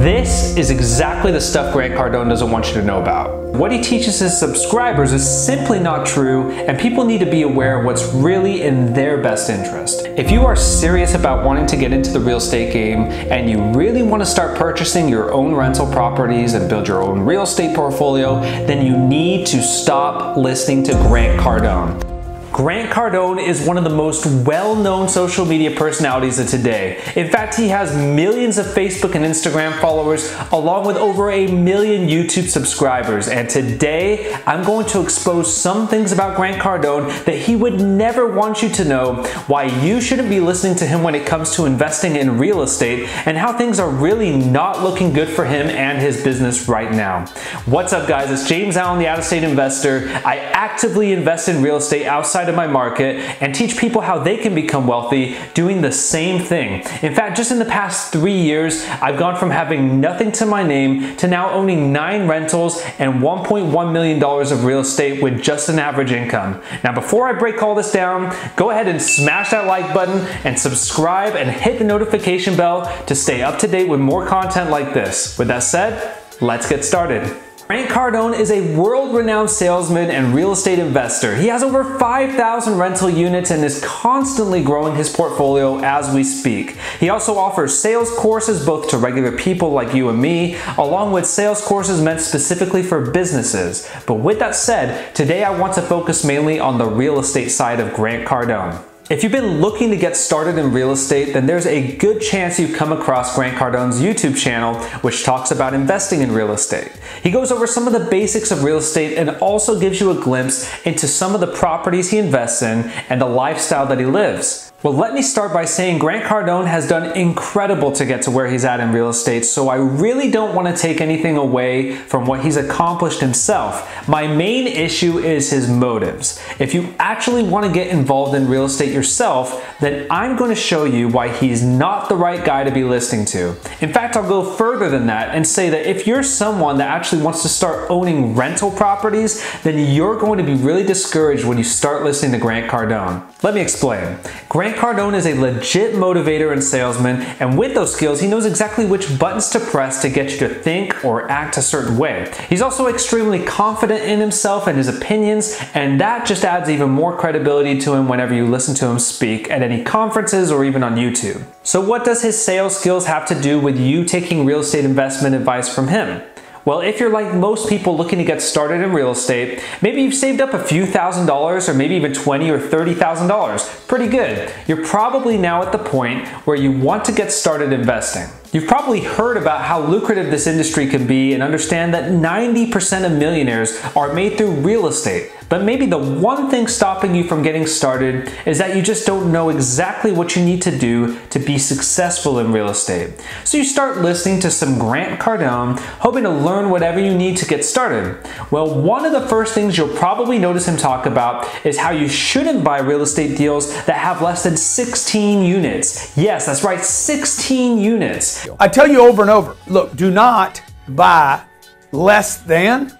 This is exactly the stuff Grant Cardone doesn't want you to know about. What he teaches his subscribers is simply not true, and people need to be aware of what's really in their best interest. If you are serious about wanting to get into the real estate game and you really want to start purchasing your own rental properties and build your own real estate portfolio, then you need to stop listening to Grant Cardone. Grant Cardone is one of the most well-known social media personalities of today. In fact, he has millions of Facebook and Instagram followers, along with over 1 million YouTube subscribers. And today, I'm going to expose some things about Grant Cardone that he would never want you to know, why you shouldn't be listening to him when it comes to investing in real estate, and how things are really not looking good for him and his business right now. What's up, guys? It's James Allen, the out-of-state investor. I actively invest in real estate outside of my market and teach people how they can become wealthy doing the same thing. In fact, just in the past 3 years, I've gone from having nothing to my name to now owning 9 rentals and $1.1 million of real estate with just an average income. Now, before I break all this down, go ahead and smash that like button and subscribe and hit the notification bell to stay up to date with more content like this. With that said, let's get started. Grant Cardone is a world-renowned salesman and real estate investor. He has over 5,000 rental units and is constantly growing his portfolio as we speak. He also offers sales courses both to regular people like you and me, along with sales courses meant specifically for businesses. But with that said, today I want to focus mainly on the real estate side of Grant Cardone. If you've been looking to get started in real estate, then there's a good chance you've come across Grant Cardone's YouTube channel, which talks about investing in real estate. He goes over some of the basics of real estate and also gives you a glimpse into some of the properties he invests in and the lifestyle that he lives. Well, let me start by saying Grant Cardone has done incredible to get to where he's at in real estate, so I really don't want to take anything away from what he's accomplished himself. My main issue is his motives. If you actually want to get involved in real estate yourself, then I'm going to show you why he's not the right guy to be listening to. In fact, I'll go further than that and say that if you're someone that actually wants to start owning rental properties, then you're going to be really discouraged when you start listening to Grant Cardone. Let me explain. Grant Cardone is a legit motivator and salesman, and with those skills, he knows exactly which buttons to press to get you to think or act a certain way. He's also extremely confident in himself and his opinions, and that just adds even more credibility to him whenever you listen to him speak at any conferences or even on YouTube. So what does his sales skills have to do with you taking real estate investment advice from him? Well, if you're like most people looking to get started in real estate, maybe you've saved up a few $1,000s or maybe even $20,000 or $30,000. Pretty good. You're probably now at the point where you want to get started investing. You've probably heard about how lucrative this industry can be and understand that 90% of millionaires are made through real estate. But maybe the one thing stopping you from getting started is that you just don't know exactly what you need to do to be successful in real estate. So you start listening to some Grant Cardone, hoping to learn whatever you need to get started. Well, one of the first things you'll probably notice him talk about is how you shouldn't buy real estate deals that have less than 16 units. Yes, that's right, 16 units. I tell you over and over, look, do not buy less than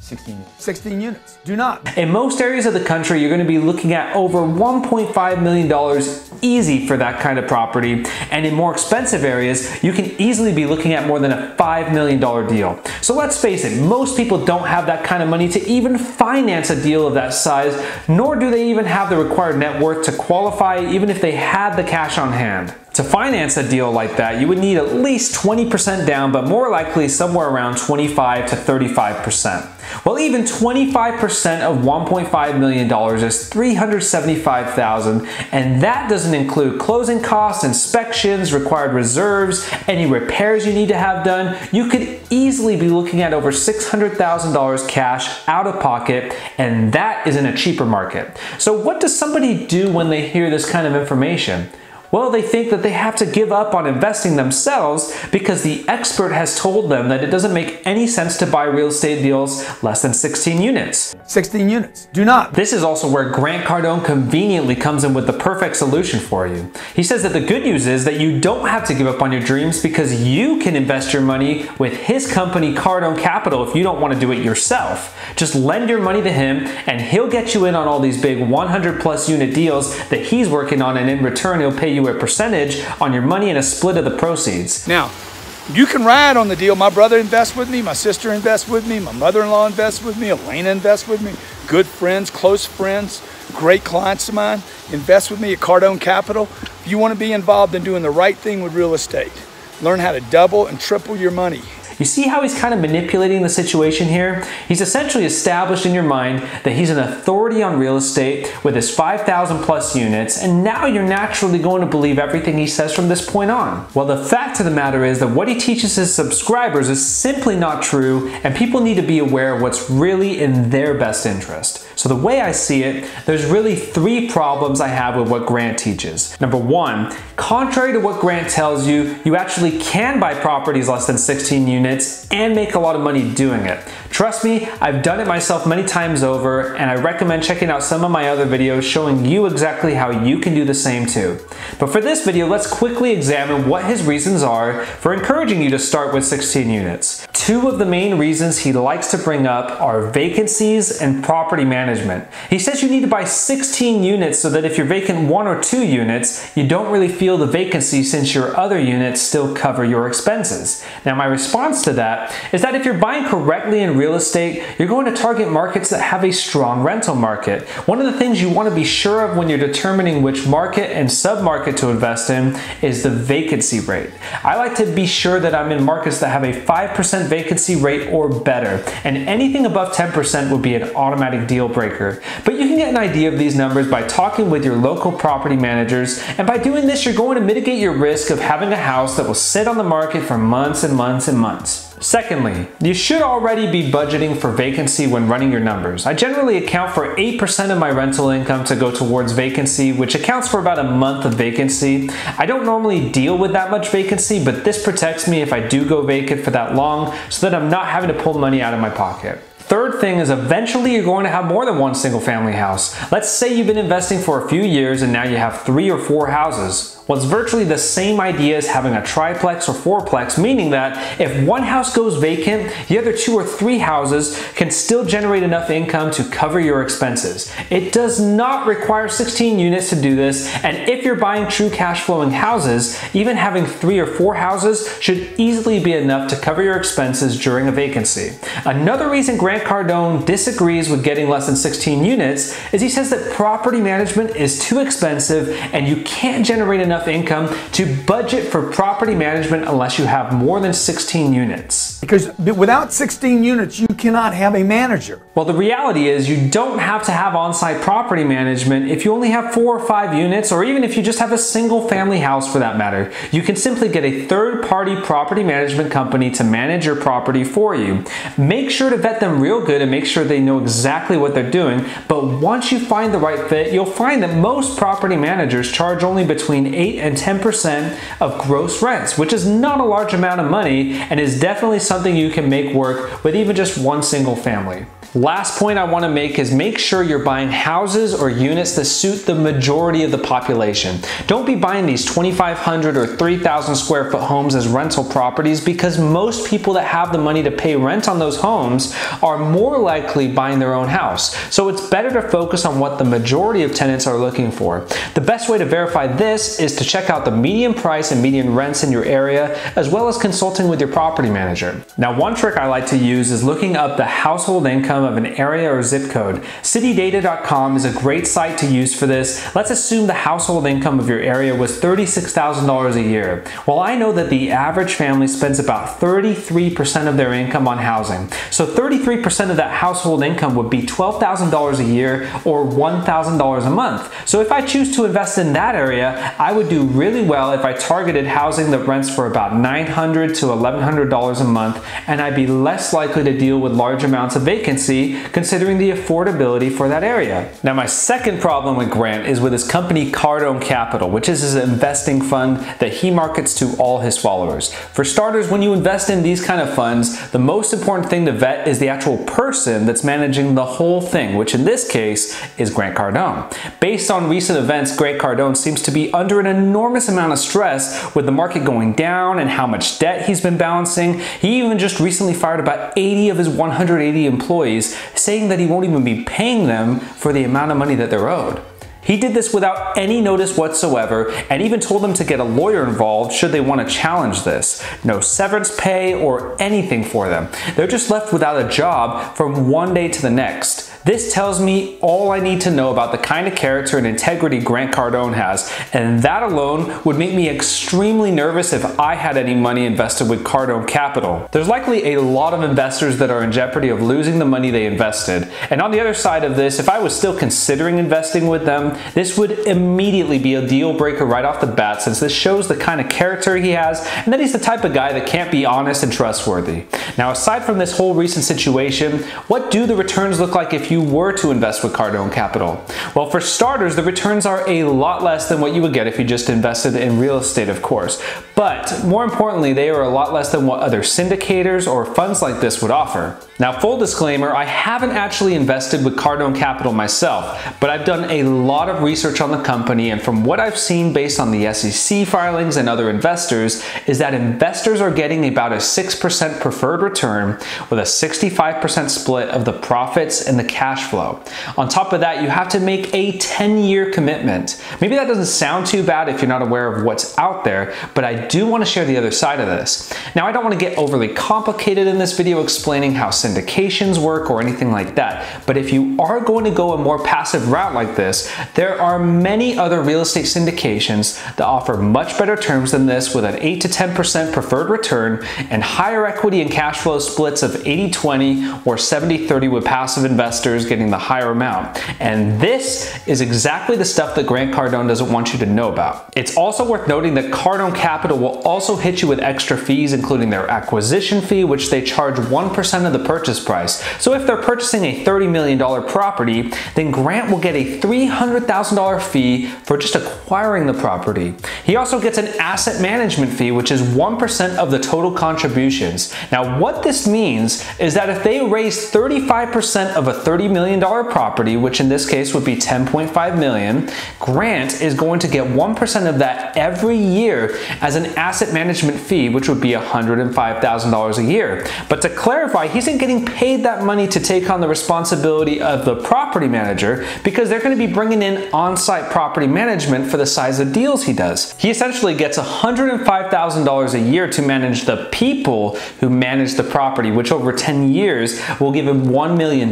16 units. Do not. In most areas of the country, you're going to be looking at over $1.5 million easy for that kind of property. And in more expensive areas, you can easily be looking at more than a $5 million deal. So let's face it, most people don't have that kind of money to even finance a deal of that size, nor do they even have the required net worth to qualify, even if they had the cash on hand. To finance a deal like that, you would need at least 20% down, but more likely somewhere around 25 to 35%. Well, even 25% of $1.5 million is $375,000, and that doesn't include closing costs, inspections, required reserves, any repairs you need to have done. You could easily be looking at over $600,000 cash out of pocket, and that is in a cheaper market. So what does somebody do when they hear this kind of information? Well, they think that they have to give up on investing themselves because the expert has told them that it doesn't make any sense to buy real estate deals less than 16 units. 16 units. Do not. This is also where Grant Cardone conveniently comes in with the perfect solution for you. He says that the good news is that you don't have to give up on your dreams because you can invest your money with his company, Cardone Capital, if you don't want to do it yourself. Just lend your money to him and he'll get you in on all these big 100+ unit deals that he's working on, and in return, he'll pay you a percentage on your money and a split of the proceeds. Now, You can ride on the deal. My brother invests with me. My sister invests with me. My mother-in-law invests with me. Elena invests with me. Good friends, close friends, great clients of mine invest with me at Cardone Capital. If you want to be involved in doing the right thing with real estate, learn how to double and triple your money. You see how he's kind of manipulating the situation here? He's essentially established in your mind that he's an authority on real estate with his 5,000 plus units, and now you're naturally going to believe everything he says from this point on. Well, the fact of the matter is that what he teaches his subscribers is simply not true, and people need to be aware of what's really in their best interest. So the way I see it, there's really three problems I have with what Grant teaches. Number one, contrary to what Grant tells you, you actually can buy properties less than 16 units and make a lot of money doing it. Trust me, I've done it myself many times over, and I recommend checking out some of my other videos showing you exactly how you can do the same too. But for this video, let's quickly examine what his reasons are for encouraging you to start with 16 units. Two of the main reasons he likes to bring up are vacancies and property management. He says you need to buy 16 units so that if you're vacant 1 or 2 units, you don't really feel the vacancy since your other units still cover your expenses. Now, my response to that is that if you're buying correctly in real estate, you're going to target markets that have a strong rental market. One of the things you want to be sure of when you're determining which market and sub-market to invest in is the vacancy rate. I like to be sure that I'm in markets that have a 5% vacancy rate or better, and anything above 10% would be an automatic deal breaker. But you can get an idea of these numbers by talking with your local property managers, and by doing this, you're going to mitigate your risk of having a house that will sit on the market for months and months and months. Secondly, you should already be budgeting for vacancy when running your numbers. I generally account for 8% of my rental income to go towards vacancy, which accounts for about a month of vacancy. I don't normally deal with that much vacancy, but this protects me if I do go vacant for that long, so that I'm not having to pull money out of my pocket. Third thing is eventually you're going to have more than one single family house. Let's say you've been investing for a few years and now you have 3 or 4 houses. Well, it's virtually the same idea as having a triplex or fourplex, meaning that if one house goes vacant, the other 2 or 3 houses can still generate enough income to cover your expenses. It does not require 16 units to do this, and if you're buying true cash flowing houses, even having 3 or 4 houses should easily be enough to cover your expenses during a vacancy. Another reason Grant Cardone disagrees with getting less than 16 units is he says that property management is too expensive and you can't generate enough income to budget for property management unless you have more than 16 units. Because without 16 units, you cannot have a manager. Well, the reality is you don't have to have on-site property management if you only have 4 or 5 units, or even if you just have a single family house for that matter. You can simply get a third-party property management company to manage your property for you. Make sure to vet them real good and make sure they know exactly what they're doing, but once you find the right fit, you'll find that most property managers charge only between 8 and 10% of gross rents, which is not a large amount of money and is definitely something you can make work with even just one single family. Last point I want to make is make sure you're buying houses or units that suit the majority of the population. Don't be buying these 2,500 or 3,000 square foot homes as rental properties, because most people that have the money to pay rent on those homes are more likely buying their own house. So it's better to focus on what the majority of tenants are looking for. The best way to verify this is to check out the median price and median rents in your area, as well as consulting with your property manager. Now, one trick I like to use is looking up the household income of an area or zip code. Citydata.com is a great site to use for this. Let's assume the household income of your area was $36,000 a year. Well, I know that the average family spends about 33% of their income on housing. So 33% of that household income would be $12,000 a year or $1,000 a month. So if I choose to invest in that area, I would do really well if I targeted housing that rents for about $900 to $1,100 a month, and I'd be less likely to deal with large amounts of vacancy considering the affordability for that area. Now, my second problem with Grant is with his company Cardone Capital, which is his investing fund that he markets to all his followers. For starters, when you invest in these kind of funds, the most important thing to vet is the actual person that's managing the whole thing, which in this case is Grant Cardone. Based on recent events, Grant Cardone seems to be under an enormous amount of stress with the market going down and how much debt he's been balancing. He even just recently fired about 80 of his 180 employees, saying that he won't even be paying them for the amount of money that they're owed. He did this without any notice whatsoever and even told them to get a lawyer involved should they want to challenge this. No severance pay or anything for them. They're just left without a job from one day to the next. This tells me all I need to know about the kind of character and integrity Grant Cardone has, and that alone would make me extremely nervous if I had any money invested with Cardone Capital. There's likely a lot of investors that are in jeopardy of losing the money they invested, and on the other side of this, if I was still considering investing with them, this would immediately be a deal breaker right off the bat, since this shows the kind of character he has and that he's the type of guy that can't be honest and trustworthy. Now, aside from this whole recent situation, what do the returns look like if you were to invest with Cardone Capital? Well, for starters, the returns are a lot less than what you would get if you just invested in real estate, of course. But more importantly, they are a lot less than what other syndicators or funds like this would offer. Now, full disclaimer, I haven't actually invested with Cardone Capital myself, but I've done a lot of research on the company, and from what I've seen based on the SEC filings and other investors is that investors are getting about a 6% preferred return with a 65% split of the profits and the cash flow. On top of that, you have to make a 10-year commitment. Maybe that doesn't sound too bad if you're not aware of what's out there, but I do want to share the other side of this. Now, I don't want to get overly complicated in this video explaining how syndications work or anything like that, but if you are going to go a more passive route like this, there are many other real estate syndications that offer much better terms than this, with an 8 to 10% preferred return and higher equity and cash flow splits of 80-20 or 70-30, with passive investors getting the higher amount. And this is exactly the stuff that Grant Cardone doesn't want you to know about. It's also worth noting that Cardone Capital will also hit you with extra fees, including their acquisition fee, which they charge 1% of the purchase price. So if they're purchasing a $30 million property, then Grant will get a $300,000 fee for just acquiring the property. He also gets an asset management fee, which is 1% of the total contributions. Now, what this means is that if they raise 35% of a $30 million property, which in this case would be $10.5 million, Grant is going to get 1% of that every year as an asset management fee, which would be $105,000 a year. But to clarify, he isn't getting paid that money to take on the responsibility of the property manager, because they're going to be bringing in on-site property management for the size of deals he does. He essentially gets $105,000 a year to manage the people who manage the property, which over 10 years will give him $1 million.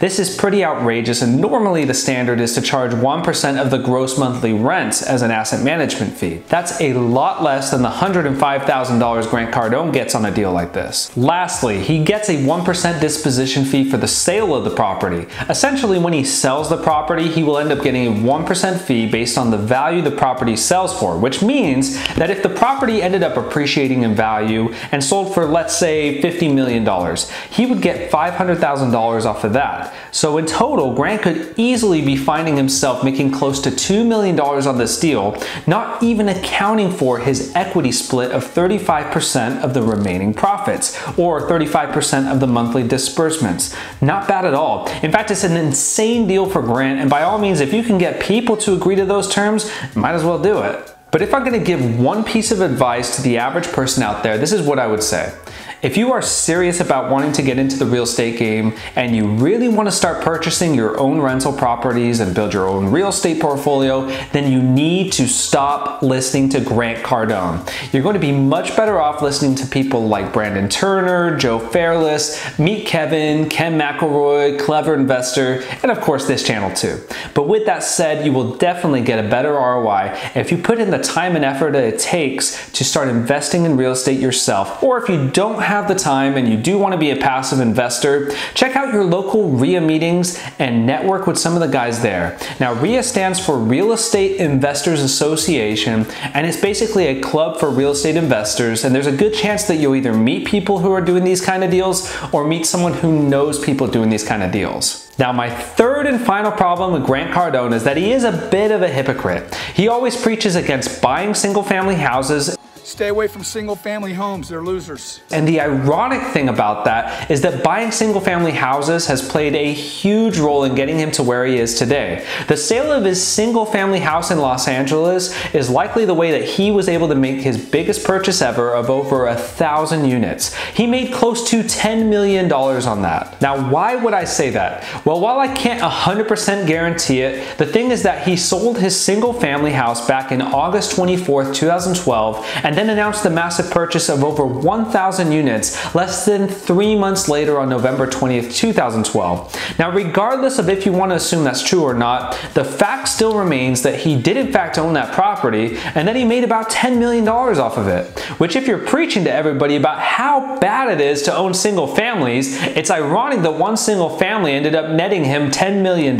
This is pretty outrageous, and normally the standard is to charge 1% of the gross monthly rents as an asset management fee. That's a lot less than the $105,000 Grant Cardone gets on a deal like this. Lastly, he gets a 1% disposition fee for the sale of the property. Essentially, when he sells the property, he will end up getting a 1% fee based on the value the property sells for, which means that if the property ended up appreciating in value and sold for, let's say, $50 million, he would get $500,000 off of that. So in total, Grant could easily be finding himself making close to $2 million on this deal, not even accounting for his equity split of 35% of the remaining profits, or 35% of the monthly disbursements. Not bad at all. In fact, it's an insane deal for Grant, and by all means, if you can get people to agree to those terms, might as well do it. But if I'm going to give one piece of advice to the average person out there, this is what I would say. If you are serious about wanting to get into the real estate game and you really want to start purchasing your own rental properties and build your own real estate portfolio, then you need to stop listening to Grant Cardone. You're going to be much better off listening to people like Brandon Turner, Joe Fairless, Meet Kevin, Ken McElroy, Clever Investor, and of course this channel too. But with that said, you will definitely get a better ROI if you put in the time and effort that it takes to start investing in real estate yourself. Or if you don't have the time and you do want to be a passive investor, check out your local RIA meetings and network with some of the guys there. Now, RIA stands for Real Estate Investors Association, and it's basically a club for real estate investors, and there's a good chance that you'll either meet people who are doing these kind of deals or meet someone who knows people doing these kind of deals. Now, my third and final problem with Grant Cardone is that he is a bit of a hypocrite. He always preaches against buying single-family houses Stay away from single family homes, they're losers. And the ironic thing about that is that buying single family houses has played a huge role in getting him to where he is today. The sale of his single family house in Los Angeles is likely the way that he was able to make his biggest purchase ever of over 1,000 units. He made close to $10 million on that. Now, why would I say that? Well, while I can't 100% guarantee it, the thing is that he sold his single family house back in August 24th, 2012, and then announced the massive purchase of over 1,000 units less than 3 months later on November 20th, 2012. Now, regardless of if you want to assume that's true or not, the fact still remains that he did in fact own that property and that he made about $10 million off of it, which if you're preaching to everybody about how bad it is to own single families, it's ironic that one single family ended up netting him $10 million.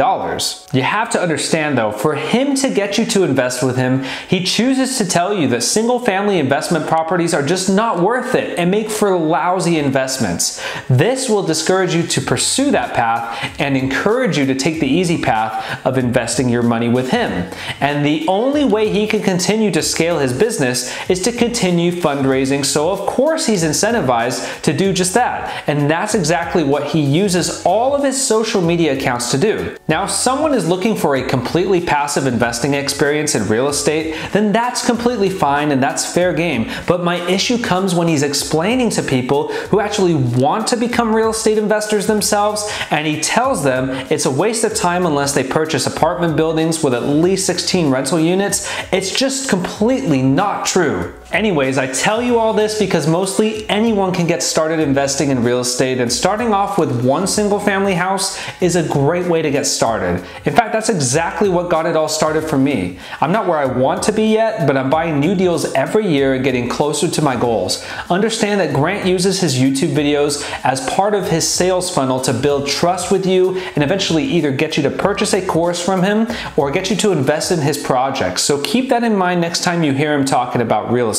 You have to understand though, for him to get you to invest with him, he chooses to tell you that single family investment properties are just not worth it and make for lousy investments. This will discourage you to pursue that path and encourage you to take the easy path of investing your money with him. And the only way he can continue to scale his business is to continue fundraising, so of course he's incentivized to do just that. And that's exactly what he uses all of his social media accounts to do. Now, if someone is looking for a completely passive investing experience in real estate, then that's completely fine and that's fair game. But my issue comes when he's explaining to people who actually want to become real estate investors themselves, and he tells them it's a waste of time unless they purchase apartment buildings with at least 16 rental units. It's just completely not true. Anyways, I tell you all this because mostly anyone can get started investing in real estate, and starting off with one single family house is a great way to get started. In fact, that's exactly what got it all started for me. I'm not where I want to be yet, but I'm buying new deals every year and getting closer to my goals. Understand that Grant uses his YouTube videos as part of his sales funnel to build trust with you and eventually either get you to purchase a course from him or get you to invest in his projects. So keep that in mind next time you hear him talking about real estate.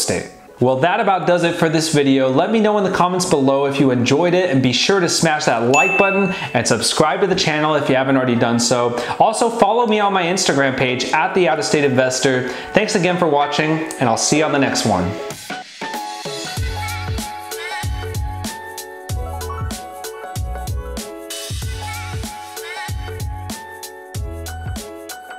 Well, that about does it for this video. Let me know in the comments below if you enjoyed it, and be sure to smash that like button and subscribe to the channel if you haven't already done so. Also, follow me on my Instagram page at The Out of State Investor. Thanks again for watching, and I'll see you on the next one.